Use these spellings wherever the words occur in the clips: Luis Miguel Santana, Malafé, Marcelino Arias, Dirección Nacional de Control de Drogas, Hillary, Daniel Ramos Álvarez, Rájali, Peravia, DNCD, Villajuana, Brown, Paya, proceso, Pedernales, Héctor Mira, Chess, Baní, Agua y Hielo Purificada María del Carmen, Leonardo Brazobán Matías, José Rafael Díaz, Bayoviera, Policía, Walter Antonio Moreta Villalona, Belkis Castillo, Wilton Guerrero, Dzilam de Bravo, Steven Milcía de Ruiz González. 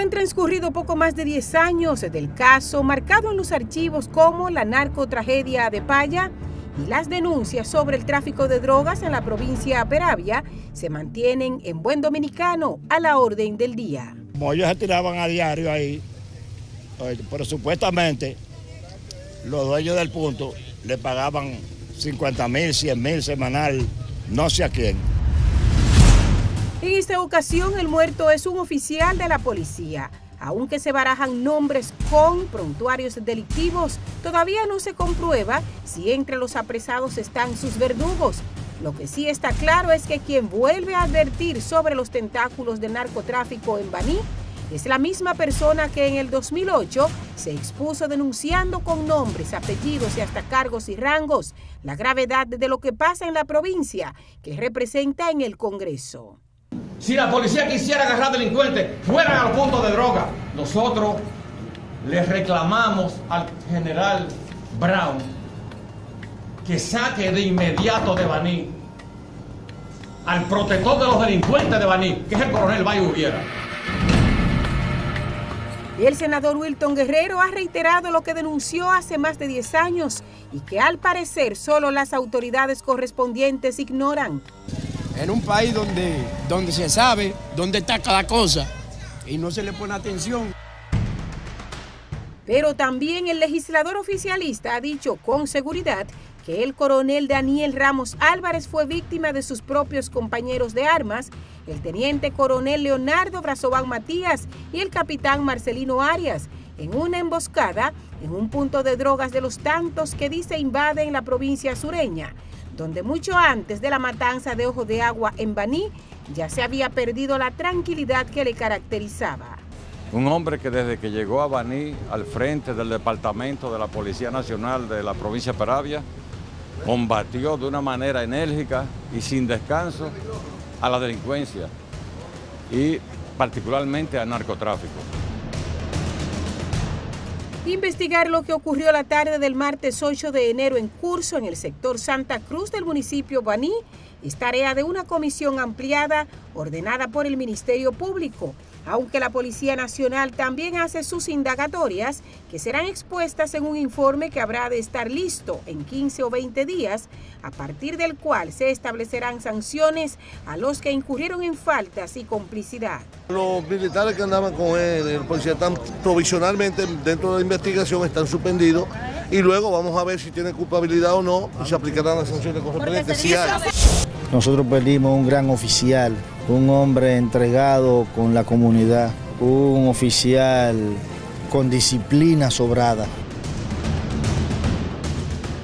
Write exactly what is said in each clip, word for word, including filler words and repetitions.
Han transcurrido poco más de diez años del caso, marcado en los archivos como la narcotragedia de Paya, y las denuncias sobre el tráfico de drogas en la provincia de Peravia se mantienen, en buen dominicano, a la orden del día. Como ellos se tiraban a diario ahí, pero supuestamente los dueños del punto le pagaban cincuenta mil, cien mil semanal, no sé a quién. En esta ocasión el muerto es un oficial de la policía. Aunque se barajan nombres con prontuarios delictivos, todavía no se comprueba si entre los apresados están sus verdugos. Lo que sí está claro es que quien vuelve a advertir sobre los tentáculos del narcotráfico en Baní es la misma persona que en el dos mil ocho se expuso denunciando con nombres, apellidos y hasta cargos y rangos la gravedad de lo que pasa en la provincia que representa en el Congreso. Si la policía quisiera agarrar delincuentes, fueran al punto de droga. Nosotros le reclamamos al general Brown que saque de inmediato de Baní al protector de los delincuentes de Baní, que es el coronel Bayoviera. Y el senador Wilton Guerrero ha reiterado lo que denunció hace más de diez años y que al parecer solo las autoridades correspondientes ignoran. En un país donde, donde se sabe dónde está cada cosa y no se le pone atención. Pero también el legislador oficialista ha dicho con seguridad que el coronel Daniel Ramos Álvarez fue víctima de sus propios compañeros de armas, el teniente coronel Leonardo Brazobán Matías y el capitán Marcelino Arias, en una emboscada en un punto de drogas de los tantos que dice invaden la provincia sureña, donde mucho antes de la matanza de Ojo de Agua en Baní ya se había perdido la tranquilidad que le caracterizaba. Un hombre que desde que llegó a Baní al frente del Departamento de la Policía Nacional de la provincia de Peravia, combatió de una manera enérgica y sin descanso a la delincuencia y particularmente al narcotráfico. Investigar lo que ocurrió la tarde del martes ocho de enero en curso en el sector Santa Cruz del municipio Baní es tarea de una comisión ampliada ordenada por el Ministerio Público, aunque la Policía Nacional también hace sus indagatorias que serán expuestas en un informe que habrá de estar listo en quince o veinte días, a partir del cual se establecerán sanciones a los que incurrieron en faltas y complicidad. Los militares que andaban con él, el policía, están provisionalmente dentro de la investigación, están suspendidos y luego vamos a ver si tienen culpabilidad o no y se aplicarán las sanciones correspondientes si hay. Nosotros perdimos un gran oficial, un hombre entregado con la comunidad, un oficial con disciplina sobrada.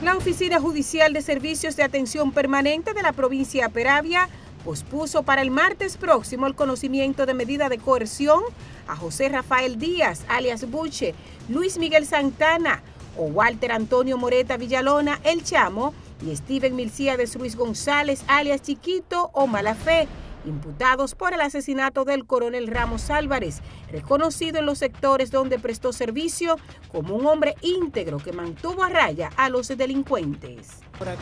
La Oficina Judicial de Servicios de Atención Permanente de la provincia de Peravia pospuso para el martes próximo el conocimiento de medida de coerción a José Rafael Díaz, alias Buche, Luis Miguel Santana o Walter Antonio Moreta Villalona, El Chamo, y Steven Milcía de Ruiz González, alias Chiquito o Malafé, imputados por el asesinato del coronel Ramos Álvarez, reconocido en los sectores donde prestó servicio como un hombre íntegro que mantuvo a raya a los delincuentes.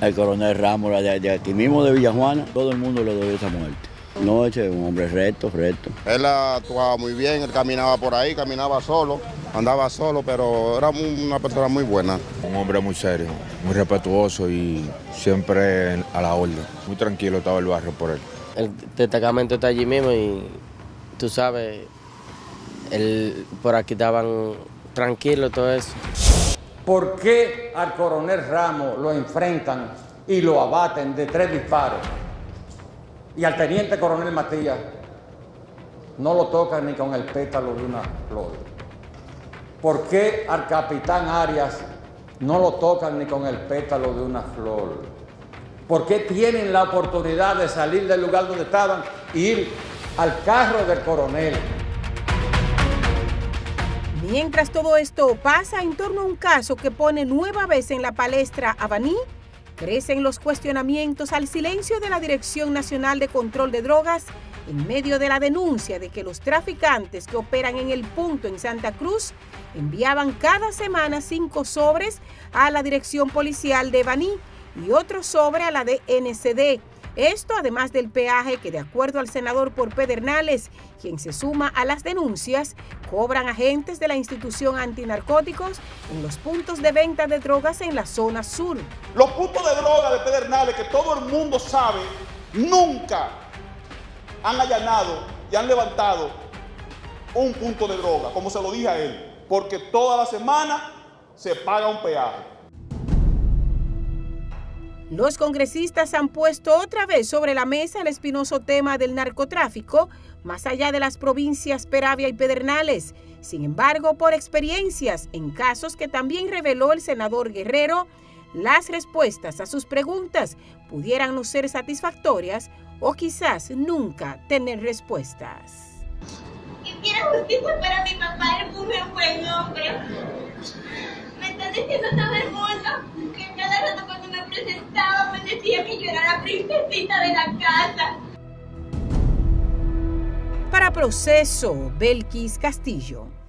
El coronel Ramos, de aquí mismo de Villajuana, todo el mundo le dio esa muerte. No, ese es un hombre recto, recto. Él actuaba muy bien, él caminaba por ahí, caminaba solo, andaba solo, pero era una persona muy buena. Un hombre muy serio, muy respetuoso y siempre a la orden. Muy tranquilo estaba el barrio por él. El destacamento está allí mismo y tú sabes, el, por aquí estaban tranquilos todo eso. ¿Por qué al coronel Ramos lo enfrentan y lo abaten de tres disparos? Y al teniente coronel Matías no lo tocan ni con el pétalo de una flor. ¿Por qué al capitán Arias no lo tocan ni con el pétalo de una flor? ¿Por qué tienen la oportunidad de salir del lugar donde estaban e ir al carro del coronel? Mientras todo esto pasa en torno a un caso que pone nueva vez en la palestra a Baní, crecen los cuestionamientos al silencio de la Dirección Nacional de Control de Drogas en medio de la denuncia de que los traficantes que operan en el punto en Santa Cruz enviaban cada semana cinco sobres a la Dirección Policial de Baní y otro sobre a la de N C D, Esto además del peaje que, de acuerdo al senador por Pedernales, quien se suma a las denuncias, cobran agentes de la institución antinarcóticos en los puntos de venta de drogas en la zona sur. Los puntos de droga de Pedernales, que todo el mundo sabe, nunca han allanado y han levantado un punto de droga, como se lo dije a él, porque toda la semana se paga un peaje. Los congresistas han puesto otra vez sobre la mesa el espinoso tema del narcotráfico, más allá de las provincias Peravia y Pedernales. Sin embargo, por experiencias en casos que también reveló el senador Guerrero, las respuestas a sus preguntas pudieran no ser satisfactorias o quizás nunca tener respuestas. Quiero justicia para mi papá, él fue un buen hombre. Me están diciendo todo el mundo que cada rato cuando me presentaba me decía que yo era la princesita de la casa. Para Proceso, Belkis Castillo.